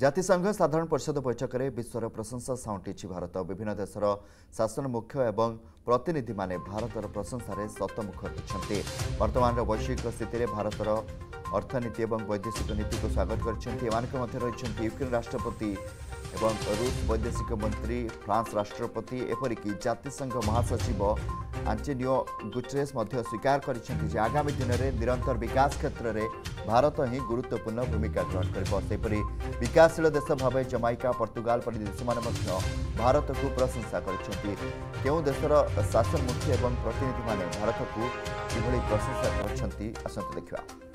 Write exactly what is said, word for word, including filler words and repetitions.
जातिसंघ साधारण परिषद बैठक में विश्वर प्रशंसा साउंटी भारत विभिन्न देशर शासन मुख्य एवं प्रतिनिधि माने भारतर प्रशंसार शतमुख होती वर्तमान वैश्विक स्थिति में भारतर अर्थनीति एवं वैदेशिक नीति को स्वागत कर यूक्रेन राष्ट्रपति एवं रूस वैदेशिक मंत्री फ्रांस राष्ट्रपति एपरिक जातिसंघ महासचिव आंटोनियो गुटेरेस स्वीकार कर आगामी दिन में निरंतर विकास क्षेत्र में भारत ही गुरुत्वपूर्ण भूमिका ग्रहण करपरि विकासशील देश भाव जमैका पर्तुगाल पर देश भारत को प्रशंसा करों देशर शासन मुख्य एवं प्रतिनिधि माने भारत को किभली प्रशंसा कर देखा।